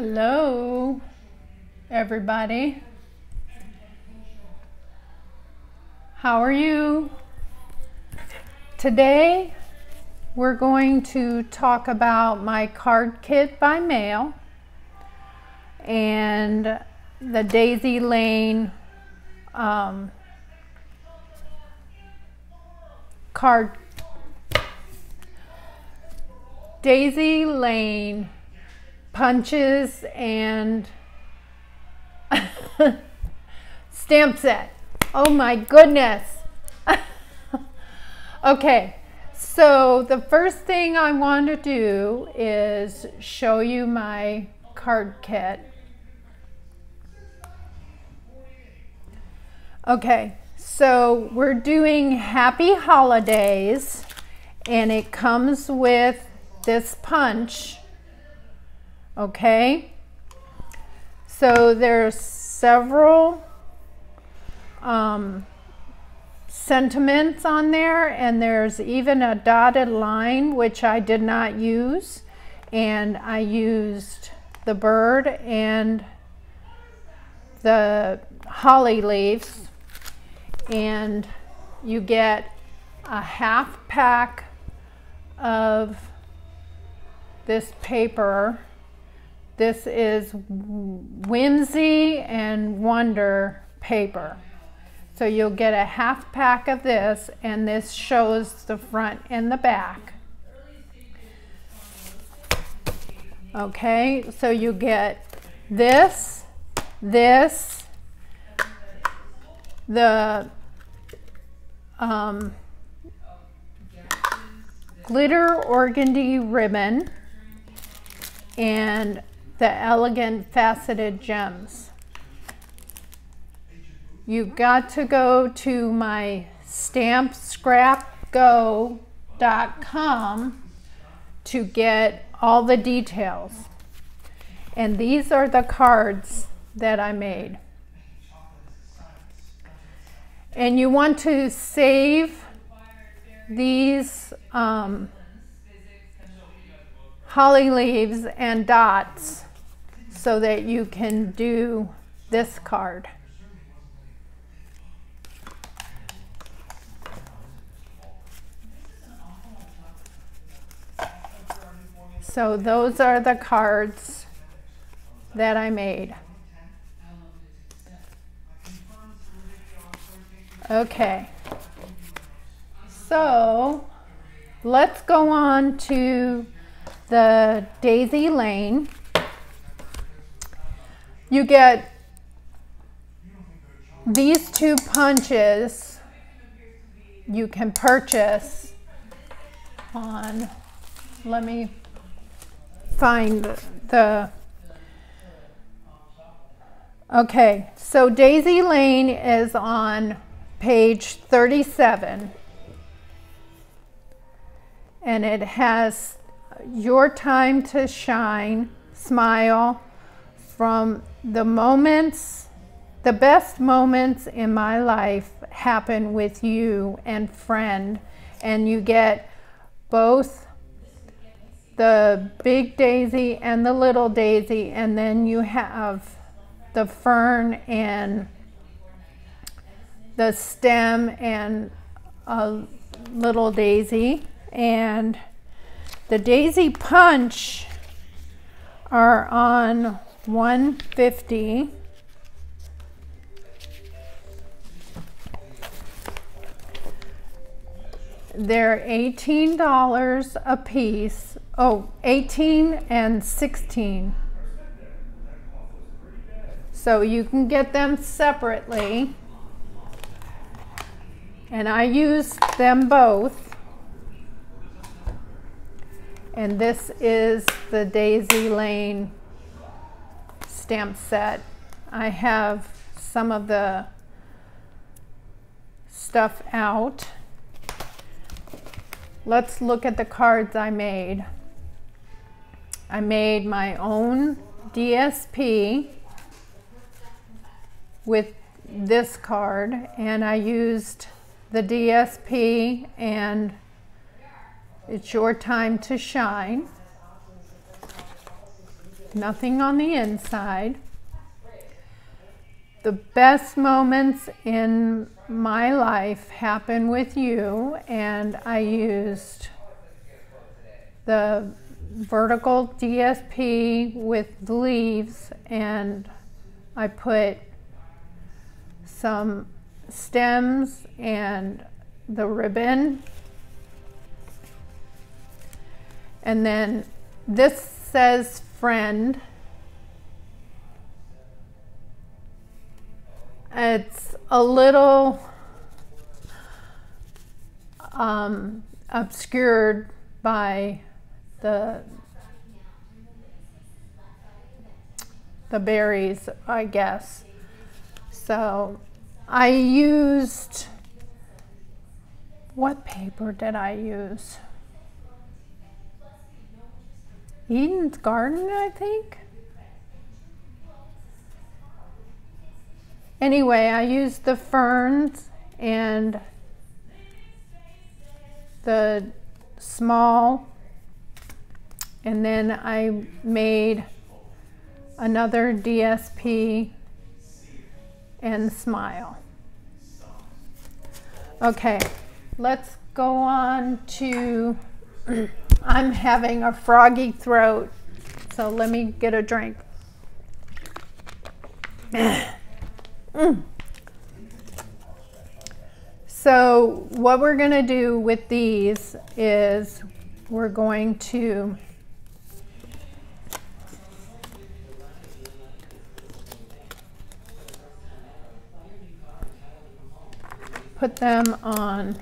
Hello, everybody. How are you? Today, we're going to talk about my card kit by mail and the Daisy Lane Daisy Lane punches and stamp set. Oh my goodness. Okay, so the first thing I want to do is show you my card kit. Okay, so we're doing Happy Holidays, and it comes with this punch. Okay, so there's several sentiments on there, and there's even a dotted line which I did not use, and I used the bird and the holly leaves, and you get a half pack of this paper. This is Whimsy and Wonder paper. So you'll get a half pack of this, and this shows the front and the back. Okay, so you get this, the glitter organdy ribbon, and the elegant faceted gems. You've got to go to my stampscrapgo.com to get all the details. And these are the cards that I made. And you want to save these holly leaves and dots so that you can do this card. So those are the cards that I made. Okay, so let's go on to the Daisy Lane. You get these two punches you can purchase on, let me find the, okay, so Daisy Lane is on page 37, and it has your time to shine, smile, from the moments, the best moments in my life happen with you and friend. And you get both the big daisy and the little daisy, and then you have the fern and the stem and a little daisy. And the daisy punch are on 150. They're $18 a piece. Oh, 18 and 16. So you can get them separately. And I used them both. And this is the Daisy Lane stamp set. I have some of the stuff out. Let's look at the cards I made. I made my own DSP with this card, and I used the DSP and It's Your Time to Shine. nothing on the inside. The best moments in my life happen with you, and I used the vertical DSP with leaves, and I put some stems and the ribbon. And then this says friend. It's a little obscured by the berries, I guess. So I used, what paper did I use? Eden's Garden, I think. Anyway, I used the ferns and the small, and then I made another DSP and smile. Okay, let's go on to, I'm having a froggy throat, so let me get a drink. So what we're going to do with these is we're going to put them on .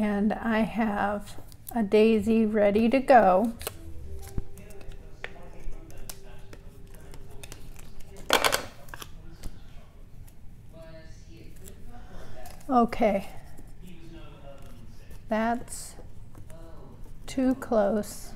And I have a daisy ready to go. Okay, that's too close.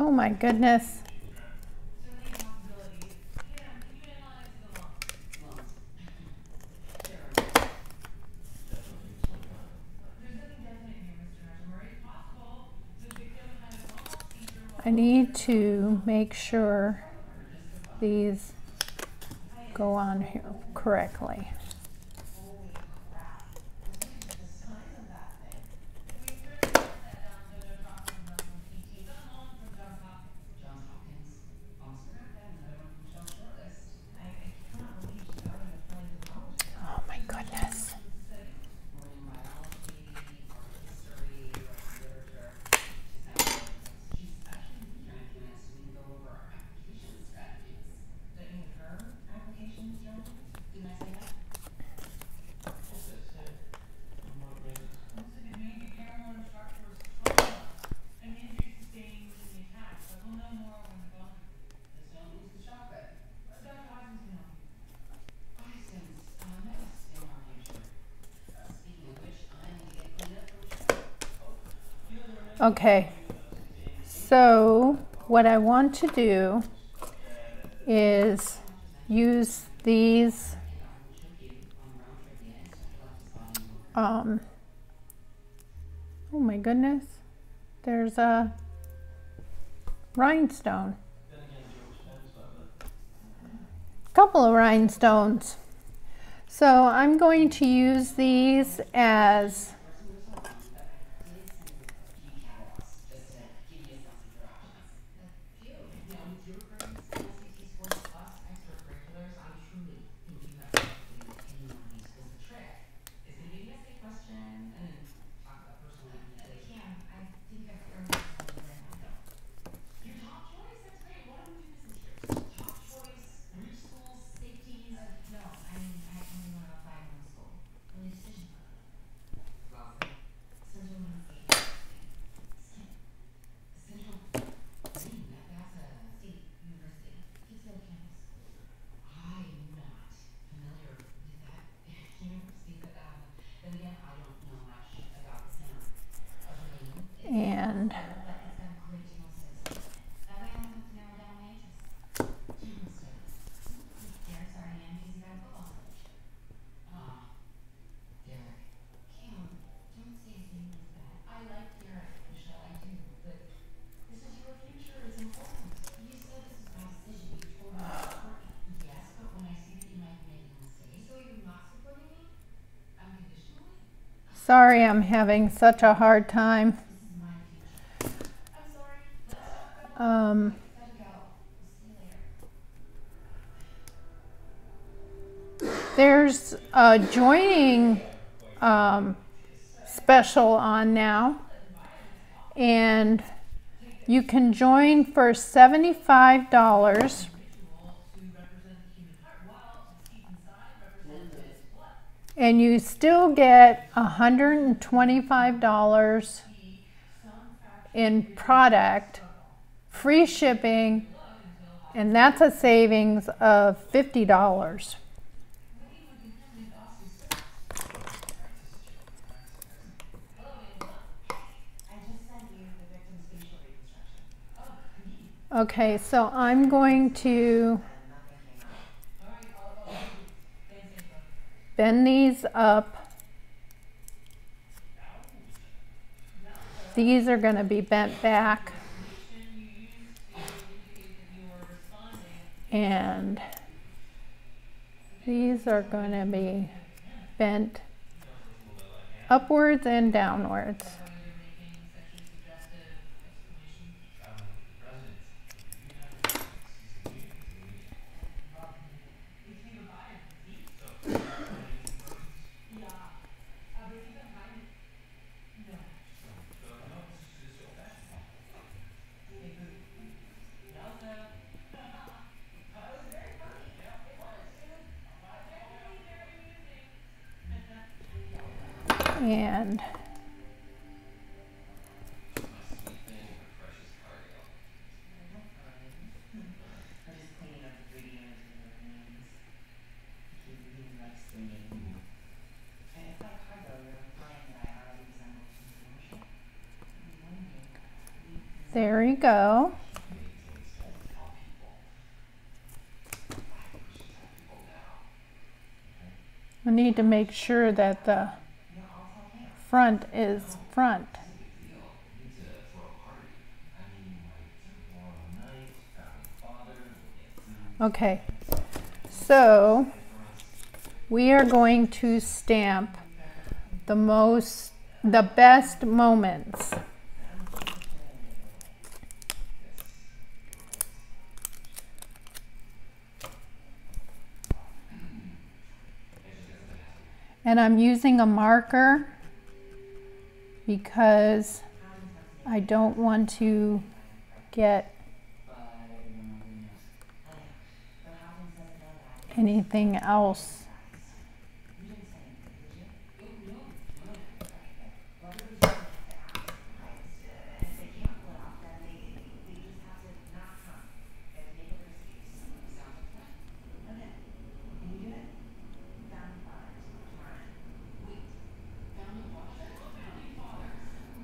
Oh my goodness. I need to make sure these go on here correctly. Okay, so what I want to do is use these oh my goodness, there's a rhinestone, a couple of rhinestones. So I'm going to use these as and sorry, I'm having such a hard time. There's a joining special on now, and you can join for $75. And you still get $125 in product, free shipping, and that's a savings of $50. Okay, so I'm going to bend these up. These are going to be bent back. And these are going to be bent upwards and downwards. And there you go. I need to make sure that the front is front. Okay, so we are going to stamp the best moments. And I'm using a marker because I don't want to get anything else.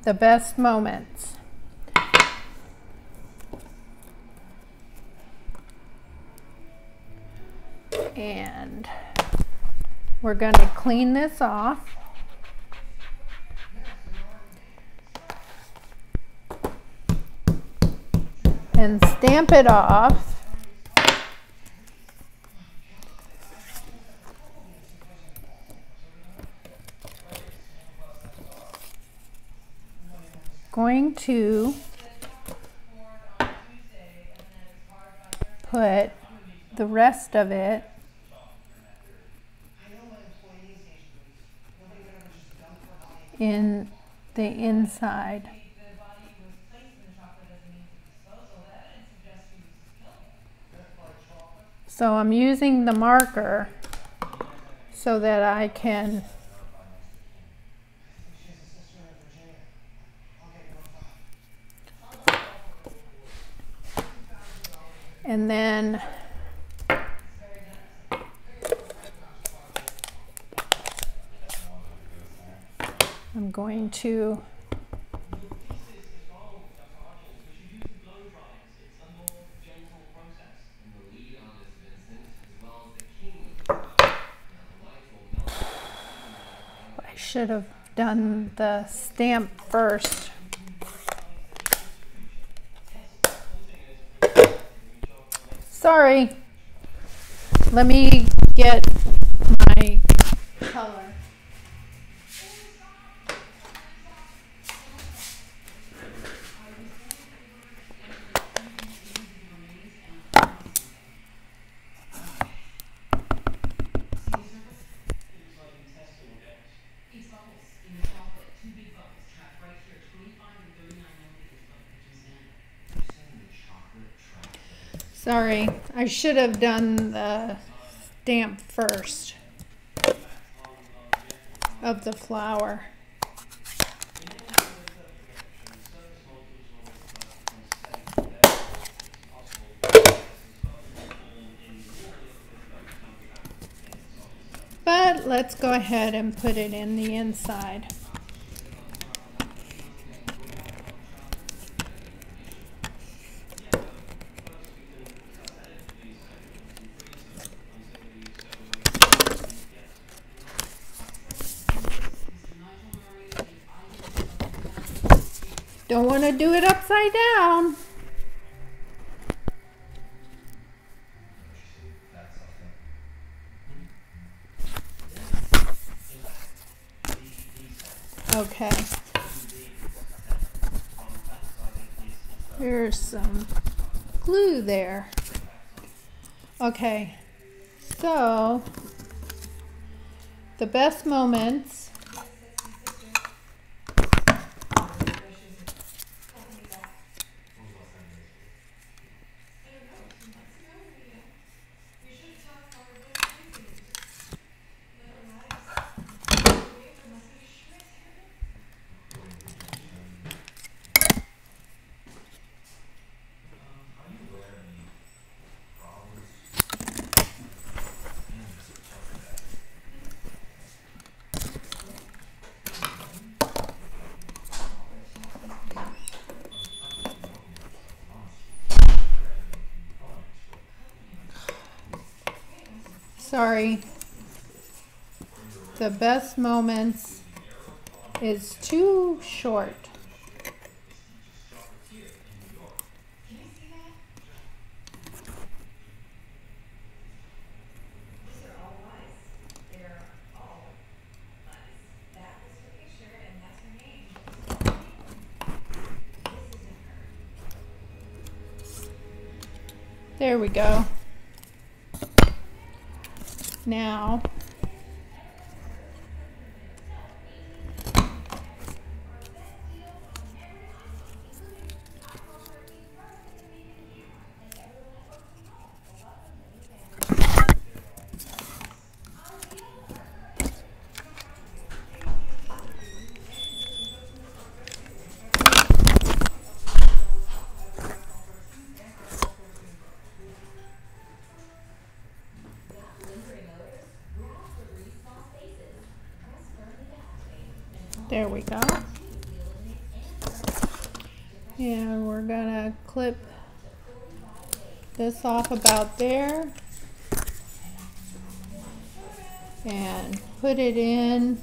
The best moments. And we're going to clean this off. And stamp it off. Going to put the rest of it in the inside. So I'm using the marker so that I can and then I'm going to should have done the stamp first. Sorry. Let me get my color. Sorry, I should have done the stamp first of the flower. But let's go ahead and put it in the inside. Don't want to do it upside down. Okay. There's some glue there. Okay. So, the best moments. Sorry, the best moments is too short. There we go. Now, there we go. And we're gonna clip this off about there and put it in.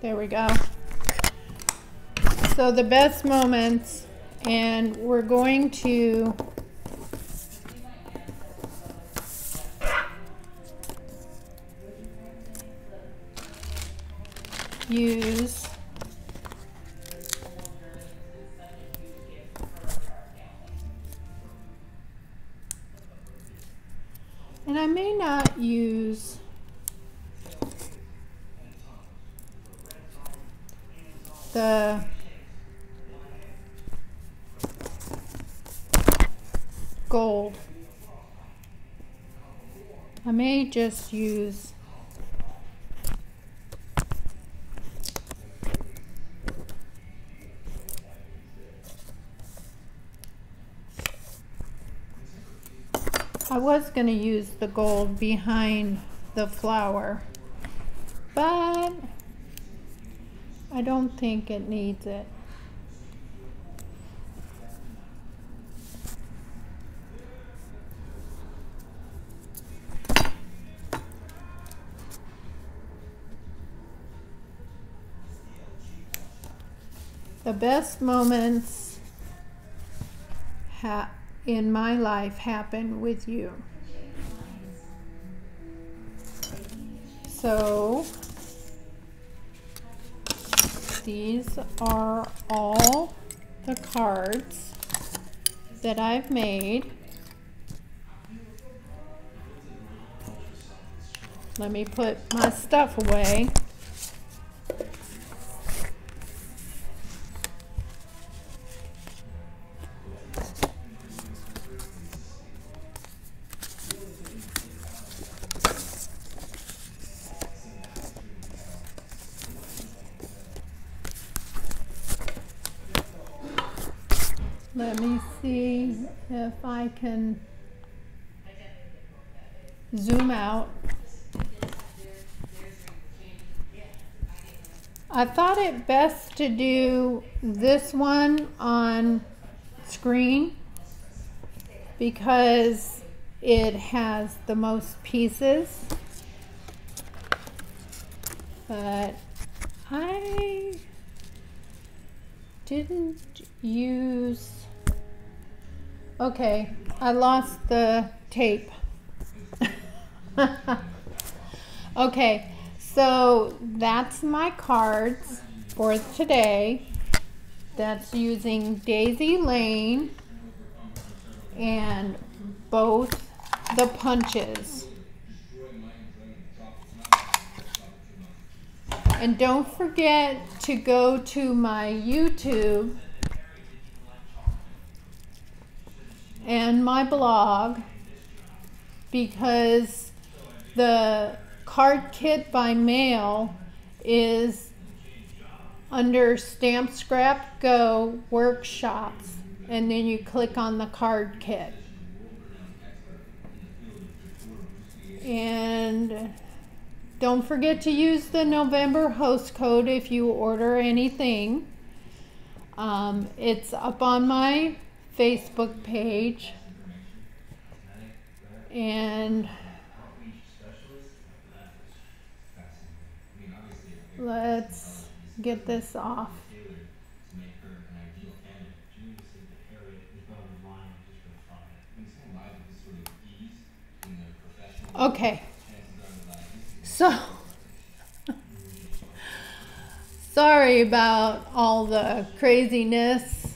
There we go. So the best moments, and we're going to use and I may not use the gold. I may just use I was going to use the gold behind the flower, but I don't think it needs it. The best moments in my life happened with you. So these are all the cards that I've made. Let me put my stuff away. Let me see if I can zoom out. I thought it best to do this one on screen because it has the most pieces, but I didn't use... Okay, I lost the tape. Okay, so that's my cards for today. That's using Daisy Lane and both the punches. And don't forget to go to my YouTube and my blog, because the card kit by mail is under Stamp Scrap Go Workshops, and then you click on the card kit. And don't forget to use the November host code if you order anything. It's up on my Facebook page, and let's get this off. Okay, so sorry about all the craziness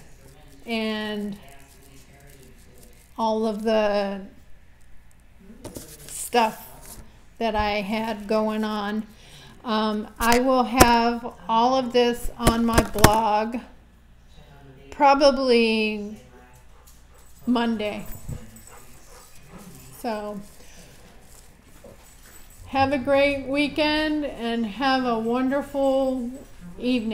and all of the stuff that I had going on. I will have all of this on my blog probably Monday. So have a great weekend and have a wonderful evening.